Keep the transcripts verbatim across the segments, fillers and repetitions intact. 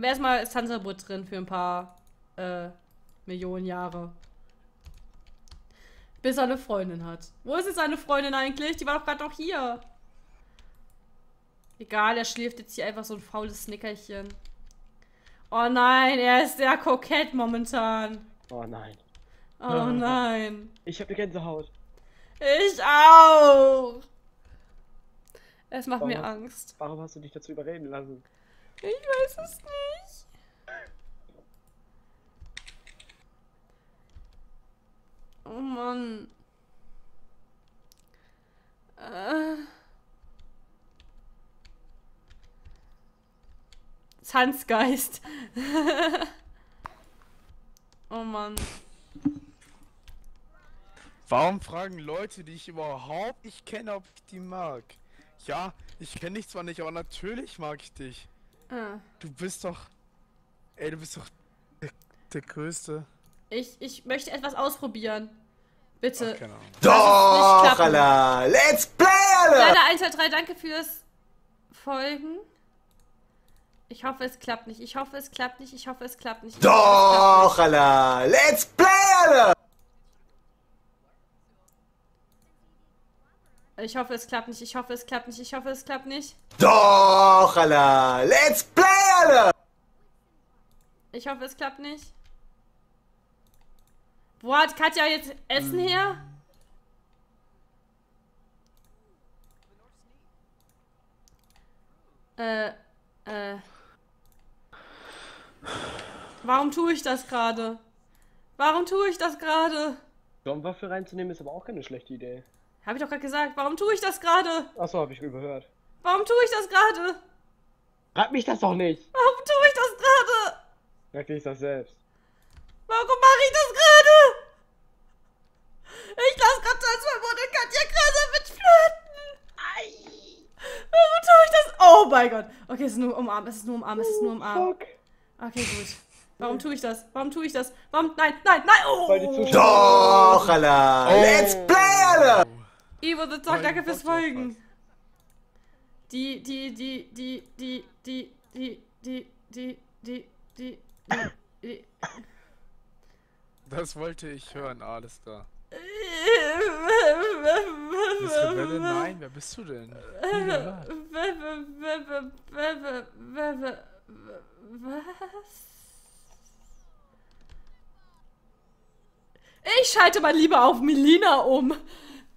Aber erstmal ist Tanzverbot drin für ein paar äh, Millionen Jahre. Bis er eine Freundin hat. Wo ist jetzt seine Freundin eigentlich? Die war doch gerade noch hier. Egal, er schläft jetzt hier einfach so ein faules Snickerchen. Oh nein, er ist sehr kokett momentan. Oh nein. Oh nein. Ich habe eine Gänsehaut. Ich auch. Es macht warum, mir Angst. Warum hast du dich dazu überreden lassen? Ich weiß es nicht. Oh Mann. Äh. Tanzgeist. Oh Mann. Warum fragen Leute, die ich überhaupt nicht kenne, ob ich die mag? Ja, ich kenne dich zwar nicht, aber natürlich mag ich dich. Ah. Du bist doch... Ey, du bist doch der, der Größte. Ich, ich möchte etwas ausprobieren. Bitte. Ach, keine Ahnung. Doch, Allah. Let's play, Allah. Leider eins, zwei, drei, danke fürs Folgen. Ich hoffe, es klappt nicht. Ich hoffe, es klappt nicht. Ich hoffe, es klappt nicht. Doch, Allah. Let's play, Allah. Ich hoffe, es klappt nicht. Ich hoffe, es klappt nicht. Ich hoffe, es klappt nicht. Doch, Allah. Let's play, Allah. Ich hoffe, es klappt nicht. Wo hat Katja jetzt Essen her? Äh, äh. Warum tue ich das gerade? Warum tue ich das gerade? Sturmwaffe reinzunehmen ist aber auch keine schlechte Idee. Hab ich doch gerade gesagt. Warum tue ich das gerade? Achso, hab ich überhört. Warum tue ich das gerade? Frag mich das doch nicht. Warum tue ich das gerade? Merk ich das selbst. Warum mache ich das gerade? Ich lasse gerade Tanzverbot und Katja Krasser mit flirten. Warum tue ich das? Oh mein Gott. Okay, es ist nur umarmt, es ist nur umarmt, es ist nur umarmt. Okay, gut. Warum tue ich das? Warum tue ich das? Warum? Nein, nein, nein. Oh. Doch, Allah. Oh. Let's play, Allah. Ivo the Talk, danke fürs Folgen. Die, die, die, die, die, die, die, die, die, die, die, die. Das wollte ich hören, alles da. Bist du Rebelle? Nein, wer bist du denn? Was? Ich schalte mal lieber auf Melina um.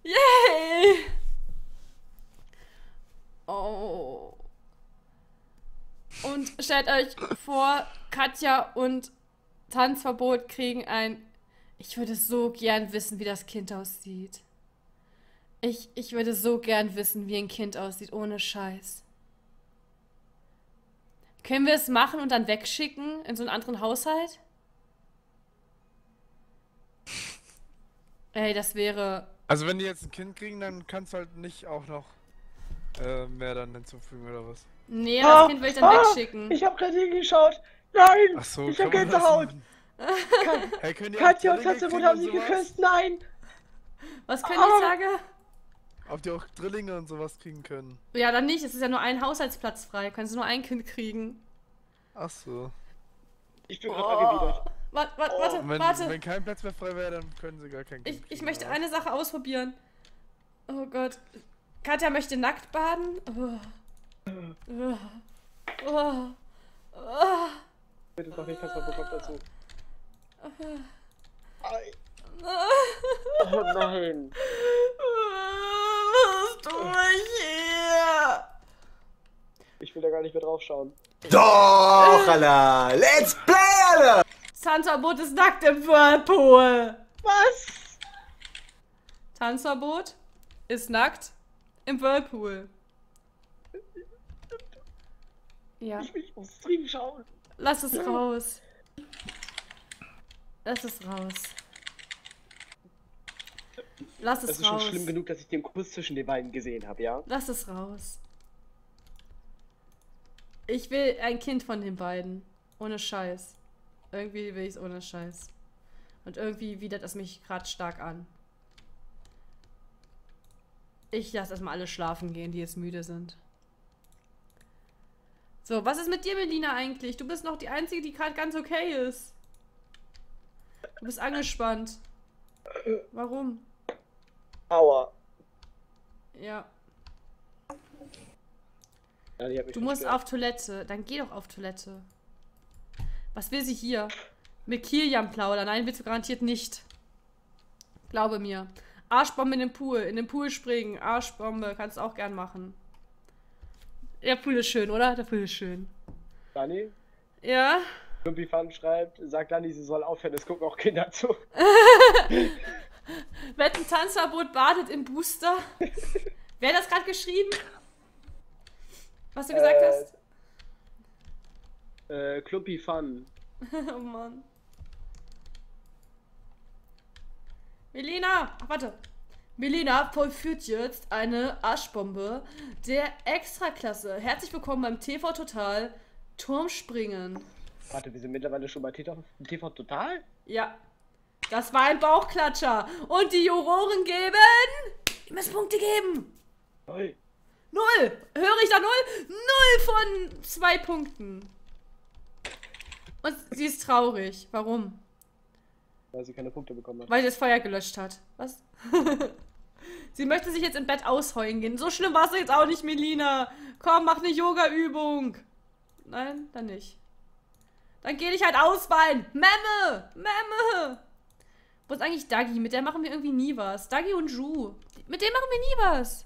Yay! Oh. Und stellt euch vor, Katja und Tanzverbot kriegen ein... Ich würde so gern wissen, wie das Kind aussieht. Ich, ich würde so gern wissen, wie ein Kind aussieht, ohne Scheiß. Können wir es machen und dann wegschicken in so einen anderen Haushalt? Ey, das wäre... Also wenn die jetzt ein Kind kriegen, dann kannst du halt nicht auch noch äh, mehr dann hinzufügen oder was? Nee, das ah, Kind will ich dann ah, wegschicken. Ich hab gerade hingeschaut. Nein! Ach so, ich hab Gänsehaut! Hey, Katja und Hanselbutt haben sie geküsst, nein! Was können ah. ich sagen? Ob die auch Drillinge und sowas kriegen können. Ja, dann nicht, es ist ja nur ein Haushaltsplatz frei. Können sie nur ein Kind kriegen. Ach so. Ich bin gerade oh. angewidert. Warte, warte, warte, oh. wenn, warte. Wenn kein Platz mehr frei wäre, dann können sie gar kein Kind kriegen. Ich, ich möchte eine Sache ausprobieren. Oh Gott. Katja möchte nackt baden. Oh. Oh. Oh. Oh. Bitte doch nicht, dass man bekommt dazu. Oh nein. Was tue ich hier? Ich will da gar nicht mehr drauf schauen. Doch, Allah. Let's play, Allah. Tanzverbot ist nackt im Whirlpool. Was? Tanzverbot ist nackt im Whirlpool. Ja. Ich will aufs Stream schauen. Lass es raus. Lass es raus. Lass es raus. Das ist schon schlimm genug, dass ich den Kuss zwischen den beiden gesehen habe, ja? Lass es raus. Ich will ein Kind von den beiden. Ohne Scheiß. Irgendwie will ich es ohne Scheiß. Und irgendwie widert es mich gerade stark an. Ich lasse erstmal alle schlafen gehen, die jetzt müde sind. So, was ist mit dir, Melina, eigentlich? Du bist noch die Einzige, die gerade ganz okay ist. Du bist angespannt. Warum? Aua. Ja. ja du musst gehört. auf Toilette. Dann geh doch auf Toilette. Was will sie hier? Mit Kilian plaudern? Nein, willst du garantiert nicht. Glaube mir. Arschbombe in den Pool. In den Pool springen. Arschbombe. Kannst du auch gern machen. Der Pool ist schön, oder? Der Pool ist schön. Dani? Ja? Kumpi Fan schreibt, sagt Dani, sie soll aufhören, es gucken auch Kinder zu. Wetten, Tanzverbot badet im Booster. Wer hat das gerade geschrieben? Was du gesagt äh, hast? Äh, Clubby Fun. Oh Mann. Melina! Ach, warte. Melina vollführt jetzt eine Arschbombe der Extraklasse. Herzlich willkommen beim T V Total Turmspringen. Warte, wir sind mittlerweile schon bei T V Total? Ja. Das war ein Bauchklatscher. Und die Juroren geben... Ihr müsst Punkte geben. Null. Null. Höre ich da null? Null von zwei Punkten. Und sie ist traurig. Warum? Weil sie keine Punkte bekommen hat. Weil sie das Feuer gelöscht hat. Was? Sie möchte sich jetzt im Bett ausheulen gehen. So schlimm war es jetzt auch nicht, Melina. Komm, mach eine Yoga-Übung. Nein, dann nicht. Dann geh dich halt ausweinen. Memme! Memme! Wo ist eigentlich Dagi? Mit der machen wir irgendwie nie was. Dagi und Ju. Mit denen machen wir nie was.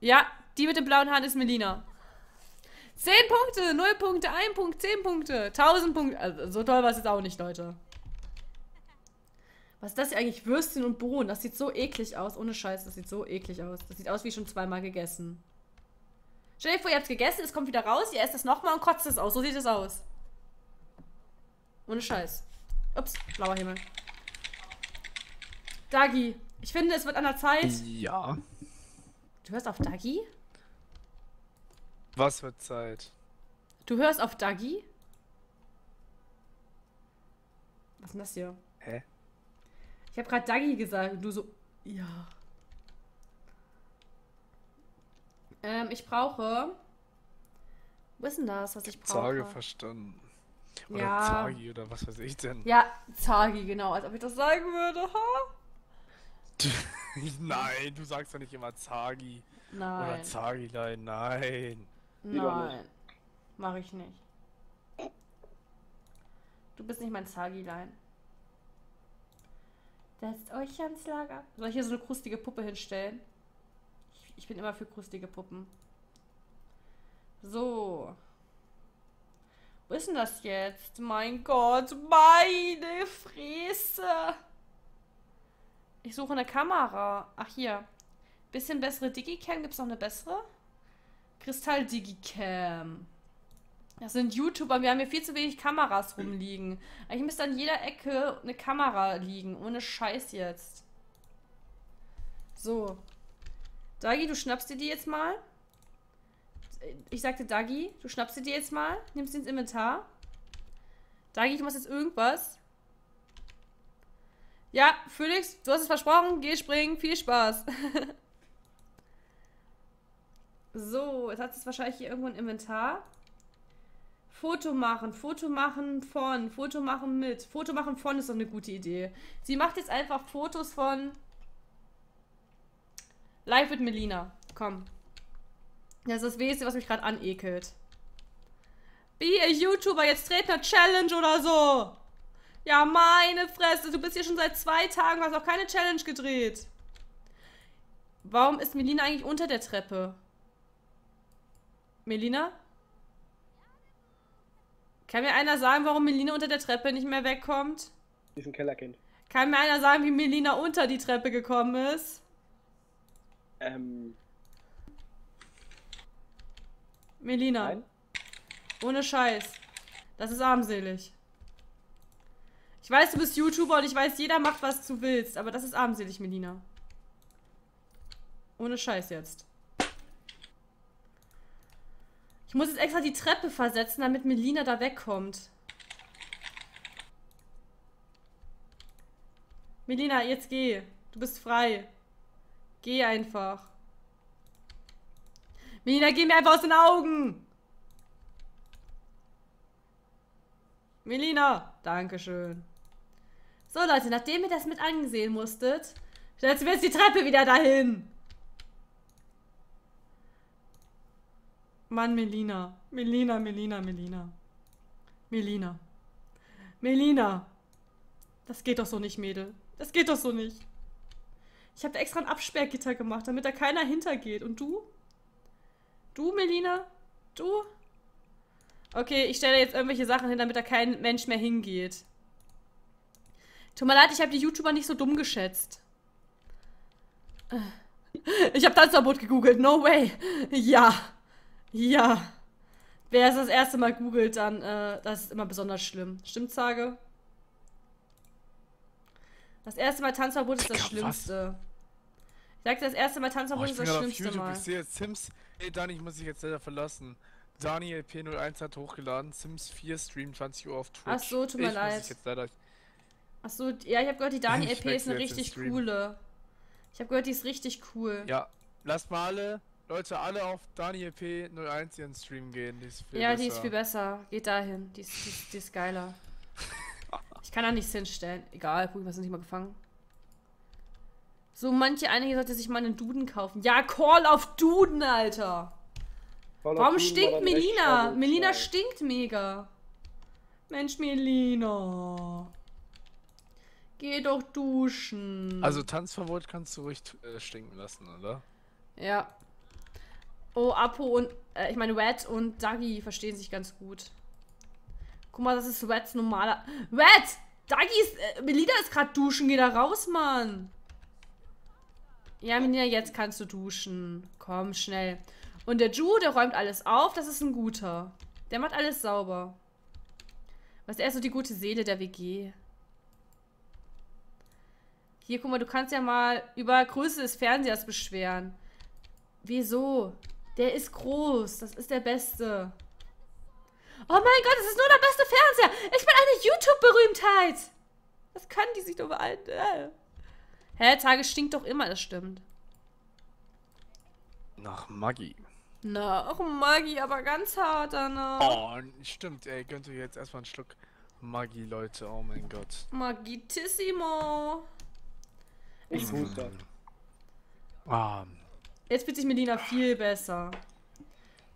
Ja, die mit dem blauen Haaren ist Melina. zehn Punkte, null Punkte, ein Punkt, zehn Punkte, tausend Punkte. Also, so toll war es jetzt auch nicht, Leute. Was ist das hier eigentlich? Würstchen und Bohnen. Das sieht so eklig aus. Ohne Scheiß, das sieht so eklig aus. Das sieht aus wie schon zweimal gegessen. Stell dir vor, ihr habt es gegessen, es kommt wieder raus, ihr esst es nochmal und kotzt es aus. So sieht es aus. Ohne Scheiß. Ups, blauer Himmel. Dagi, ich finde, es wird an der Zeit. Ja. Du hörst auf Dagi? Was wird Zeit? Du hörst auf Dagi? Was ist denn das hier? Hä? Ich habe gerade Dagi gesagt und du so, ja. Ähm, ich brauche... Wo ist denn das, was ich brauche? Zage verstanden. Oder ja. Zagi oder was weiß ich denn? Ja, Zagi, genau. Als ob ich das sagen würde, ha? Nein, du sagst doch nicht immer Zagi. Nein. Oder Zagilein, nein. Nein, mach ich nicht. Du bist nicht mein Zagilein. Setzt euch ans Lager. Soll ich hier so eine krustige Puppe hinstellen? Ich, ich bin immer für krustige Puppen. So. Wo ist denn das jetzt? Mein Gott, meine Fresse. Ich suche eine Kamera. Ach, hier. Bisschen bessere Digicam. Gibt es noch eine bessere? Kristall-Digicam. Das sind YouTuber, wir haben hier viel zu wenig Kameras rumliegen. Eigentlich müsste an jeder Ecke eine Kamera liegen, ohne Scheiß jetzt. So. Dagi, du schnappst dir die jetzt mal. Ich sagte Dagi, du schnappst dir die jetzt mal, nimmst sie ins Inventar. Dagi, du machst jetzt irgendwas. Ja, Felix, du hast es versprochen, geh springen, viel Spaß. So, jetzt hat es wahrscheinlich hier irgendwo ein Inventar. Foto machen, Foto machen von, Foto machen mit. Foto machen von ist doch eine gute Idee. Sie macht jetzt einfach Fotos von Live mit Melina. Komm. Das ist das Wesen, was mich gerade anekelt. Be a YouTuber, jetzt dreht eine Challenge oder so. Ja, meine Fresse, du bist hier schon seit zwei Tagen, hast auch keine Challenge gedreht. Warum ist Melina eigentlich unter der Treppe? Melina? Kann mir einer sagen, warum Melina unter der Treppe nicht mehr wegkommt? Sie ist ein Kellerkind. Kann mir einer sagen, wie Melina unter die Treppe gekommen ist? Ähm. Melina. Nein. Ohne Scheiß. Das ist armselig. Ich weiß, du bist YouTuber und ich weiß, jeder macht, was du willst. Aber das ist armselig, Melina. Ohne Scheiß jetzt. Ich muss jetzt extra die Treppe versetzen, damit Melina da wegkommt. Melina, jetzt geh. Du bist frei. Geh einfach. Melina, geh mir einfach aus den Augen. Melina, dankeschön. So, Leute, nachdem ihr das mit angesehen musstet, setzen wir jetzt die Treppe wieder dahin. Mann, Melina. Melina, Melina, Melina. Melina. Melina. Das geht doch so nicht, Mädel. Das geht doch so nicht. Ich habe extra ein Absperrgitter gemacht, damit da keiner hintergeht. Und du? Du, Melina? Du? Okay, ich stelle jetzt irgendwelche Sachen hin, damit da kein Mensch mehr hingeht. Tut mir leid, ich habe die YouTuber nicht so dumm geschätzt. Ich habe Tanzverbot gegoogelt. No way. Ja. Ja. Wer es das erste Mal googelt, dann, äh, das ist immer besonders schlimm. Stimmt's, Sage? Das erste Mal Tanzverbot ist das Digga, Schlimmste. Was? Ich sagte, das erste Mal Tanzverbot oh, ist das Schlimmste YouTube, Mal. Ich sehe jetzt Sims. Ey, Dani, ich muss dich jetzt leider verlassen. Dani L P null eins hat hochgeladen. Sims vier streamt zwanzig Uhr auf Twitch. Ach so, tut mir ich leid. Muss jetzt leider... Ach so, ja, ich habe gehört, die Dani L P ist eine richtig coole. Ich habe gehört, die ist richtig cool. Ja, lasst mal alle, Leute, alle auf Dani L P null eins ihren Stream gehen. Die ist viel ja, besser. Die ist viel besser. Geht dahin. Die ist, die ist, die ist geiler. Ich kann da nichts hinstellen. Egal, guck, wir sind nicht mal gefangen. So, manche einige sollte sich mal einen Duden kaufen. Ja, Call auf Duden, Alter. Call Warum Duden stinkt Melina? Melina stinkt mega. Mensch, Melina. Geh doch duschen. Also, Tanzverbot kannst du ruhig äh, stinken lassen, oder? Ja. Oh, Apo und, äh, ich meine, Red und Dagi verstehen sich ganz gut. Guck mal, das ist Reds normaler... Red! Dagi ist... Äh, Melina ist gerade duschen. Geh da raus, Mann. Ja, Melina, jetzt kannst du duschen. Komm, schnell. Und der Ju, der räumt alles auf. Das ist ein guter. Der macht alles sauber. Was er ist so die gute Seele der W G. Hier, guck mal, du kannst ja mal über Größe des Fernsehers beschweren. Wieso? Der ist groß. Das ist der Beste. Oh mein Gott, das ist nur der beste Fernseher. Ich bin eine YouTube-Berühmtheit. Das kann die sich doch beeinflussen. Hä, Tage stinkt doch immer, das stimmt. Nach Maggi. Na, auch Maggi, aber ganz hart danach. Oh, stimmt, ey, könnt ihr jetzt erstmal einen Schluck Maggi, Leute. Oh mein Gott. Magitissimo. Ich huste. Ah. Jetzt fühlt sich Melina viel besser.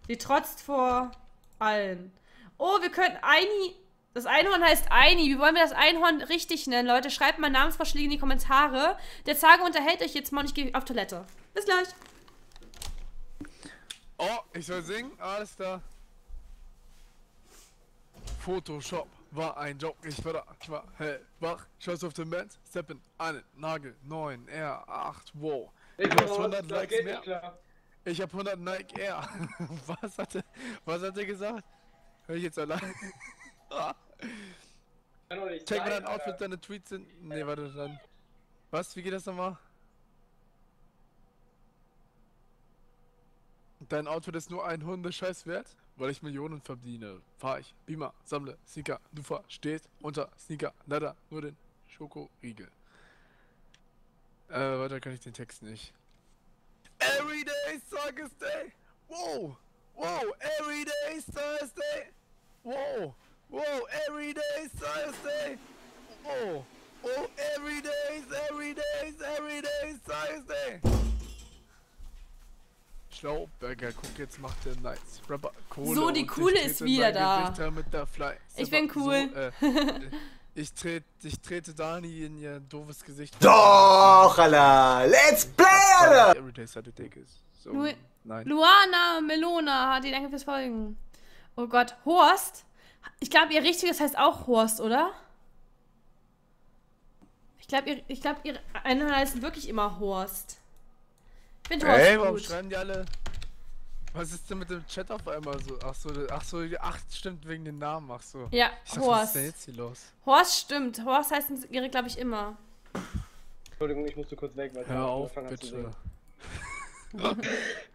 Sie trotzt vor allen. Oh, wir könnten Ani... Das Einhorn heißt Ani. Wie wollen wir das Einhorn richtig nennen, Leute? Schreibt mal Namensvorschläge in die Kommentare. Der Zage unterhält euch jetzt mal und ich gehe auf Toilette. Bis gleich. Oh, ich soll singen? Alles da. Photoshop war ein Job. Ich war da, ich war hellwach. Schuss auf den Band. Steppen, einen, Nagel, neun, R, acht, wow. Ich hab hundert Likes mehr. Ich hab hundert Nike Air. Was hat er, was hat er gesagt? Hör ich jetzt allein? Check mal dein Outfit, deine Tweets sind. Ne, warte dann. Was? Wie geht das nochmal? Dein Outfit ist nur ein Hundescheiß wert, weil ich Millionen verdiene. Fahr ich, Beamer, sammle, Sneaker, du verstehst unter Sneaker, leider nur den Schokoriegel. Äh, weiter kann ich den Text nicht. Every day Thursday. Wow, wow, every day Thursday. Wow. Whoa, every day, Thursday! Whoa! Oh, every day, every day, every day, Thursday! Schlauberger, guck, jetzt macht der nice Rapper Kohle. So, die Coole ist wieder da. Ich bin cool. So, äh, ich, tret, ich trete Dani in ihr doofes Gesicht. Doch, Alter! Let's play, Alter! Every day, Saturday is. So, Lu nein. Luana Melona hat die Danke fürs Folgen. Oh Gott, Horst? Ich glaube, ihr richtiges heißt auch Horst, oder? Ich glaube, ihr, ich glaub, ihr einen heißt wirklich immer Horst. Ich finde Horst hey, gut. Warum schreiben die alle? Was ist denn mit dem Chat auf einmal so? Ach so, ach so, ach stimmt, wegen den Namen, ach so. Ja, ich dachte, Horst. Was ist denn jetzt hier los? Horst stimmt, Horst heißt ihre, glaube ich, immer. Entschuldigung, ich musste kurz weg, weil ich angefangen habe zu singen.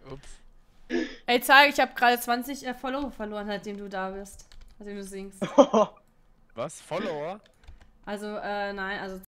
Ups. Ey, Zage, ich habe gerade zwanzig äh, Follower verloren, seitdem du da bist. Also, du singst. Was? Follower? Also, äh, nein, also